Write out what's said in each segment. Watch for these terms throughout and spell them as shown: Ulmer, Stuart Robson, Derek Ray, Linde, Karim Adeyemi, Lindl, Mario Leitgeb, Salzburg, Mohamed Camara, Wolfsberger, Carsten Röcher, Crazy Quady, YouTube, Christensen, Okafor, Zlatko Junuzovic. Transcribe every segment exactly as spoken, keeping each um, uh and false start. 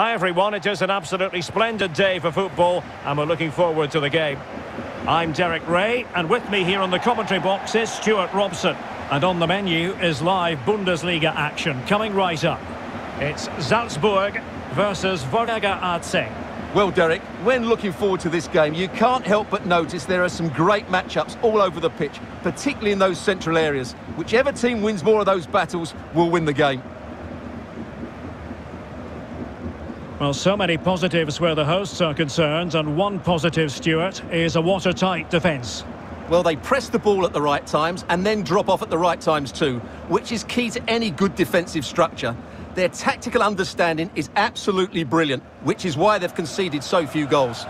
Hi everyone, it is an absolutely splendid day for football and we're looking forward to the game. I'm Derek Ray and with me here on the commentary box is Stuart Robson. And on the menu is live Bundesliga action coming right up. It's Salzburg versus Wolfsberger A C. Well, Derek, when looking forward to this game, you can't help but notice there are some great matchups all over the pitch, particularly in those central areas. Whichever team wins more of those battles will win the game. Well, so many positives where the hosts are concerned, and one positive, Stuart, is a watertight defence. Well, they press the ball at the right times and then drop off at the right times too, which is key to any good defensive structure. Their tactical understanding is absolutely brilliant, which is why they've conceded so few goals.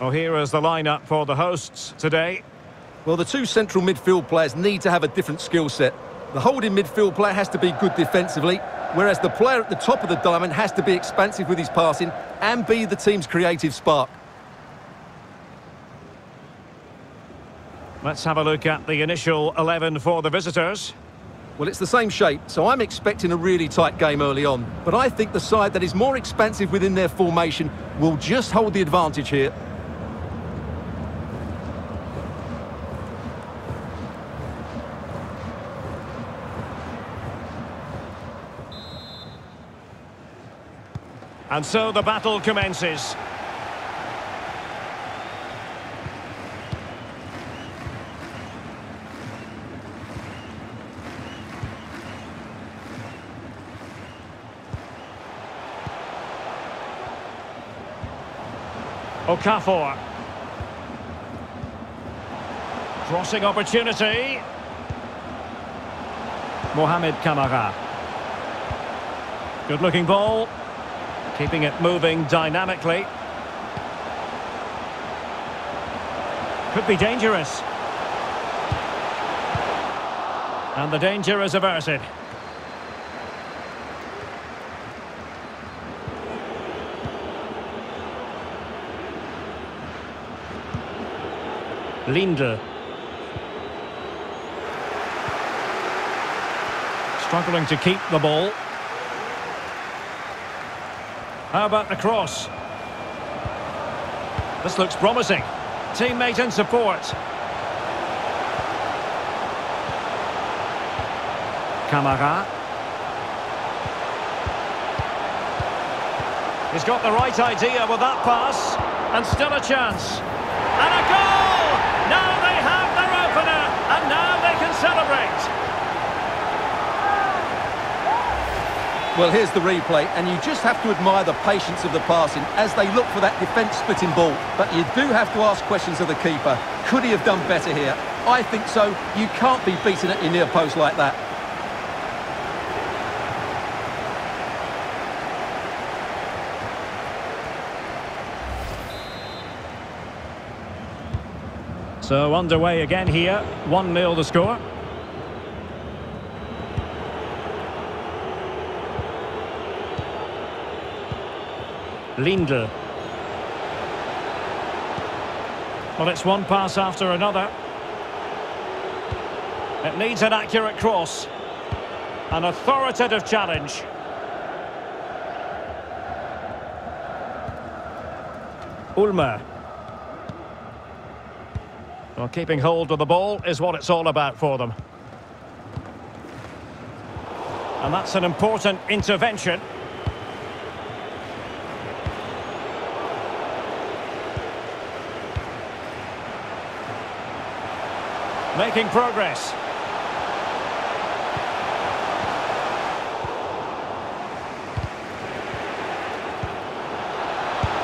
Well, here is the lineup for the hosts today. Well, the two central midfield players need to have a different skill set. The holding midfield player has to be good defensively, whereas the player at the top of the diamond has to be expansive with his passing and be the team's creative spark. Let's have a look at the initial eleven for the visitors. Well, it's the same shape, so I'm expecting a really tight game early on. But I think the side that is more expansive within their formation will just hold the advantage here. And so the battle commences. Okafor. Crossing opportunity. Mohamed Camara. Good-looking ball. Keeping it moving dynamically. Could be dangerous. And the danger is averted. Linde. Struggling to keep the ball. How about the cross? This looks promising. Teammate in support. Camara. He's got the right idea with that pass. And still a chance. And a goal! Now they have their opener. And now they can celebrate. Well, here's the replay, and you just have to admire the patience of the passing as they look for that defence-splitting ball. But you do have to ask questions of the keeper. Could he have done better here? I think so. You can't be beaten at your near post like that. So, underway again here. one nil the score. Lindl. Well, it's one pass after another. It needs an accurate cross. An authoritative challenge. Ulmer. Well, keeping hold of the ball is what it's all about for them. And that's an important intervention. Making progress.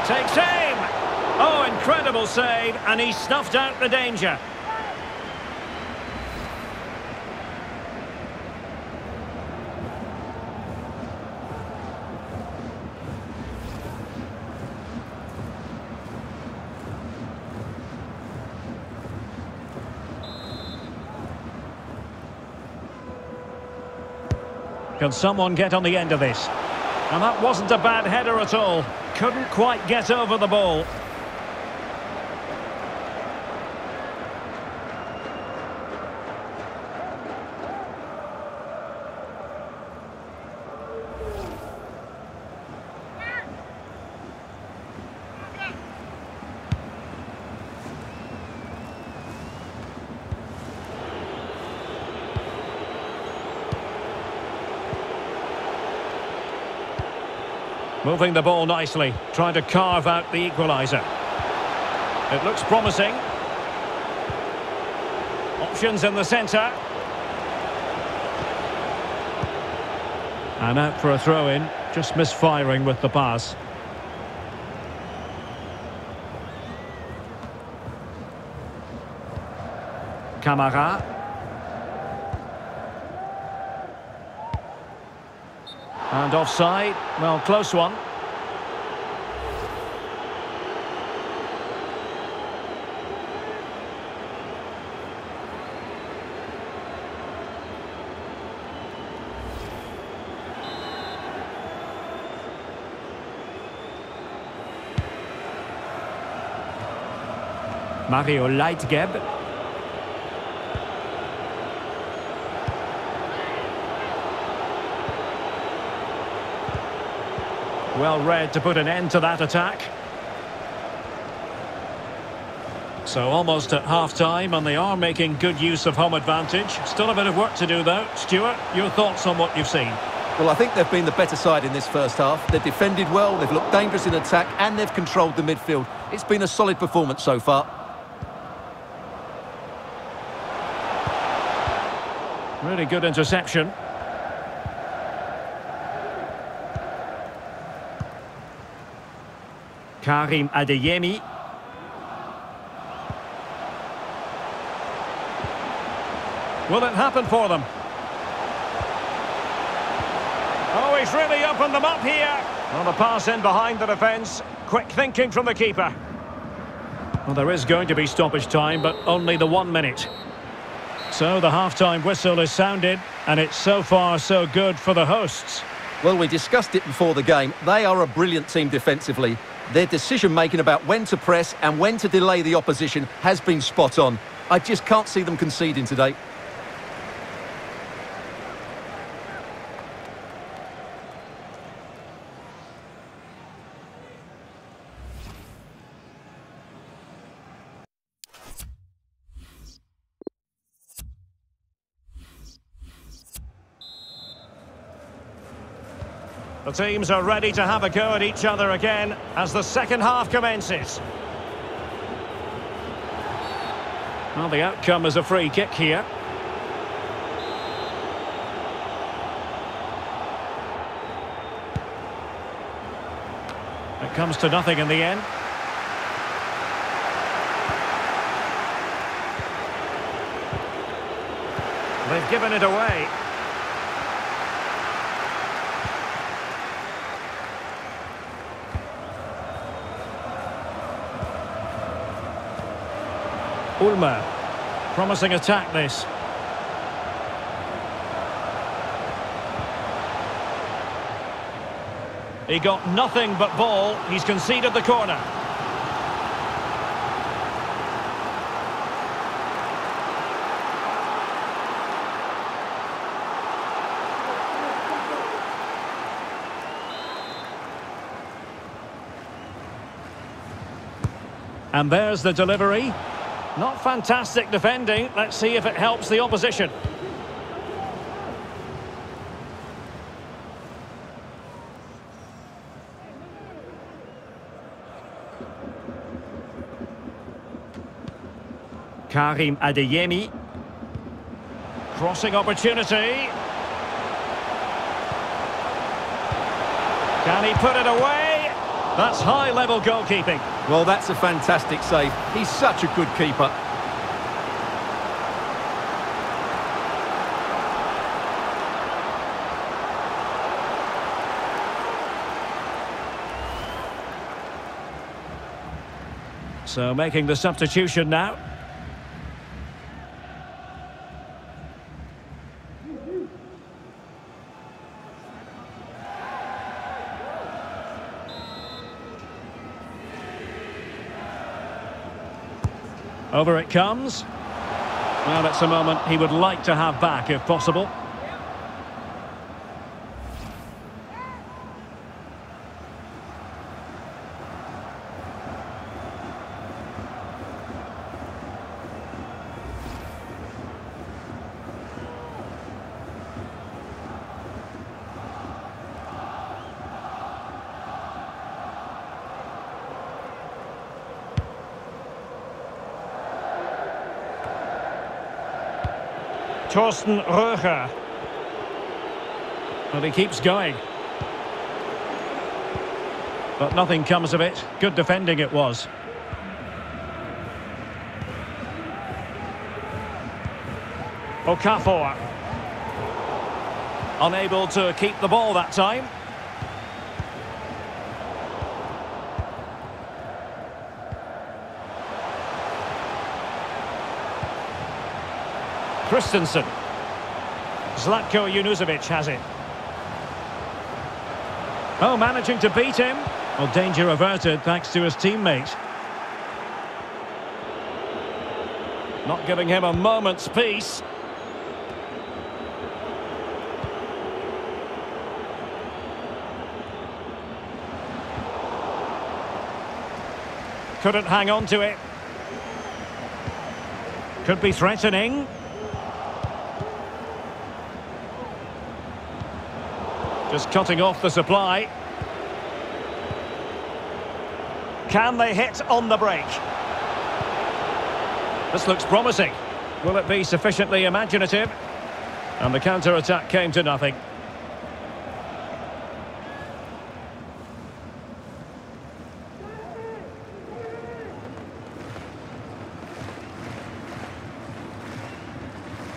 Takes aim. Oh, incredible save, and he snuffed out the danger. Can someone get on the end of this? And that wasn't a bad header at all. Couldn't quite get over the ball. Moving the ball nicely, trying to carve out the equaliser. It looks promising. Options in the centre. And out for a throw-in, just misfiring with the pass. Camara. And offside, well, close one. Mario Leitgeb. Well read to put an end to that attack. So almost at half-time, and they are making good use of home advantage. Still a bit of work to do, though. Stuart, your thoughts on what you've seen? Well, I think they've been the better side in this first half. They've defended well, they've looked dangerous in attack, and they've controlled the midfield. It's been a solid performance so far. Really good interception. Karim Adeyemi. Will it happen for them? Oh, he's really opened them up here. Well, the pass in behind the defence. Quick thinking from the keeper. Well, there is going to be stoppage time, but only the one minute. So the half-time whistle is sounded, and it's so far so good for the hosts. Well, we discussed it before the game. They are a brilliant team defensively. Their decision-making about when to press and when to delay the opposition has been spot on. I just can't see them conceding today. The teams are ready to have a go at each other again as the second half commences. Well, the outcome is a free kick here. It comes to nothing in the end. They've given it away. Ulmer, promising attack this. He got nothing but ball, he's conceded the corner. And there's the delivery. Not fantastic defending. Let's see if it helps the opposition. Karim Adeyemi. Crossing opportunity. Can he put it away? That's high-level goalkeeping. Well, that's a fantastic save. He's such a good keeper. So, making the substitution now. Over it comes. Well, that's a moment he would like to have back if possible. Carsten Röcher. Well, he keeps going. But nothing comes of it. Good defending it was. Okafor. Unable to keep the ball that time. Christensen. Zlatko Junuzovic has it. Oh, managing to beat him. Well, danger averted thanks to his teammate. Not giving him a moment's peace. Couldn't hang on to it. Could be threatening. Just cutting off the supply. Can they hit on the break? This looks promising. Will it be sufficiently imaginative? And the counter-attack came to nothing.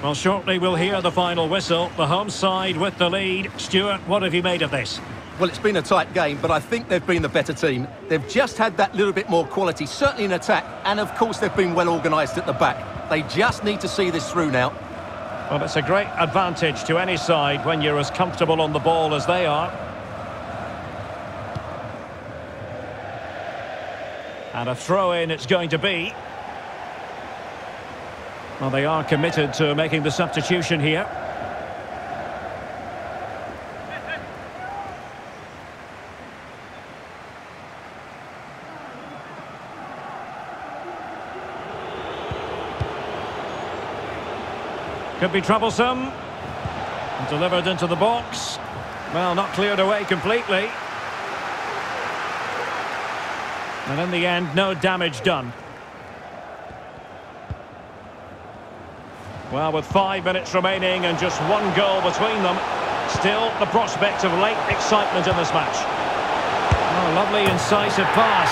Well, shortly we'll hear the final whistle. The home side with the lead. Stuart, what have you made of this? Well, it's been a tight game, but I think they've been the better team. They've just had that little bit more quality, certainly in attack, and of course they've been well organised at the back. They just need to see this through now. Well, it's a great advantage to any side when you're as comfortable on the ball as they are. And a throw-in it's going to be. Well, they are committed to making the substitution here. Could be troublesome. Delivered into the box. Well, not cleared away completely. And in the end, no damage done. Well, with five minutes remaining and just one goal between them, still the prospect of late excitement in this match. Oh, lovely incisive pass.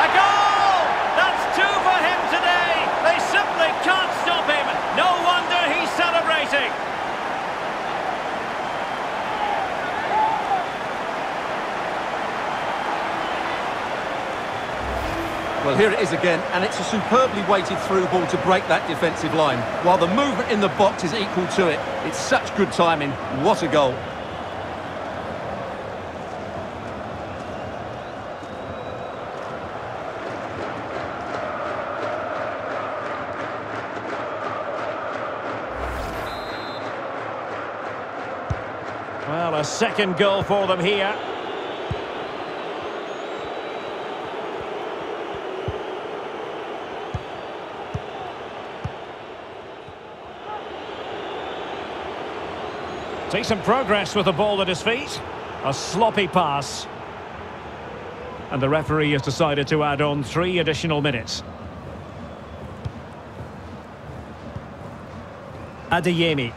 A goal! That's two for him today! They simply can't stop him! No wonder he's celebrating! Well, here it is again, and it's a superbly weighted through ball to break that defensive line. While the movement in the box is equal to it, it's such good timing. What a goal. Well, a second goal for them here. Decent progress with the ball at his feet. A sloppy pass. And the referee has decided to add on three additional minutes. Adeyemi.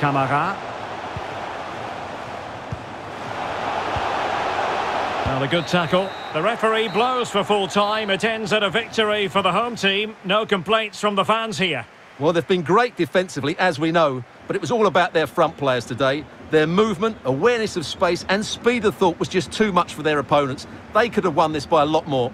Camara. Well, a good tackle. The referee blows for full time. It ends at a victory for the home team. No complaints from the fans here. Well, they've been great defensively, as we know, but it was all about their front players today. Their movement, awareness of space, and speed of thought was just too much for their opponents. They could have won this by a lot more.